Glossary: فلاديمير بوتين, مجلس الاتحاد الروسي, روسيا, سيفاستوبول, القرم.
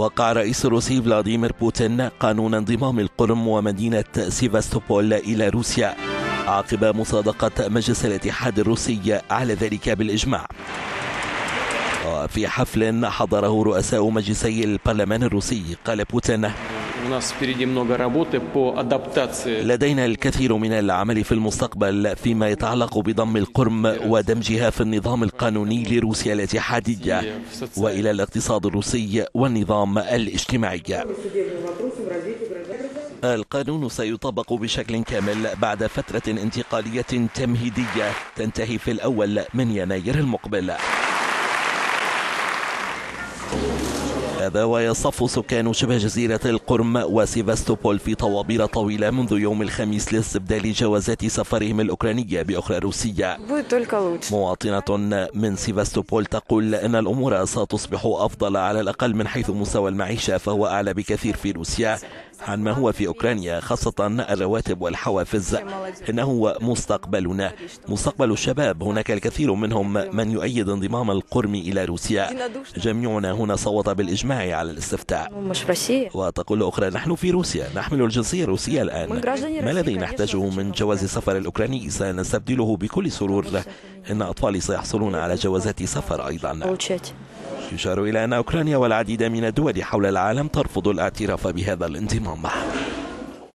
وقع الرئيس الروسي فلاديمير بوتين قانون انضمام القرم ومدينة سيفاستوبول إلى روسيا عقب مصادقة مجلس الاتحاد الروسي على ذلك بالإجماع. وفي حفل حضره رؤساء مجلسي البرلمان الروسي قال بوتين: لدينا الكثير من العمل في المستقبل فيما يتعلق بضم القرم ودمجها في النظام القانوني لروسيا الاتحادية وإلى الاقتصاد الروسي والنظام الاجتماعي. القانون سيطبق بشكل كامل بعد فترة انتقالية تمهيدية تنتهي في الأول من يناير المقبل. هذا ويصف سكان شبه جزيرة القرم وسيفاستوبول في طوابير طويلة منذ يوم الخميس لاستبدال جوازات سفرهم الأوكرانية بأخرى روسية. مواطنة من سيفاستوبول تقول أن الأمور ستصبح أفضل على الأقل من حيث مستوى المعيشة، فهو أعلى بكثير في روسيا عن ما هو في أوكرانيا، خاصة الرواتب والحوافز. إنه مستقبلنا، مستقبل الشباب. هناك الكثير منهم من يؤيد انضمام القرم إلى روسيا. جميعنا هنا صوت بالإجماع على الاستفتاء. وتقول أخرى: نحن في روسيا، نحمل الجنسية الروسية الآن، ما الذي نحتاجه من جواز السفر الأوكراني سنستبدله بكل سرور، إن أطفالي سيحصلون على جوازات سفر أيضا. يشار إلى أن أوكرانيا والعديد من الدول حول العالم ترفض الاعتراف بهذا الانضمام.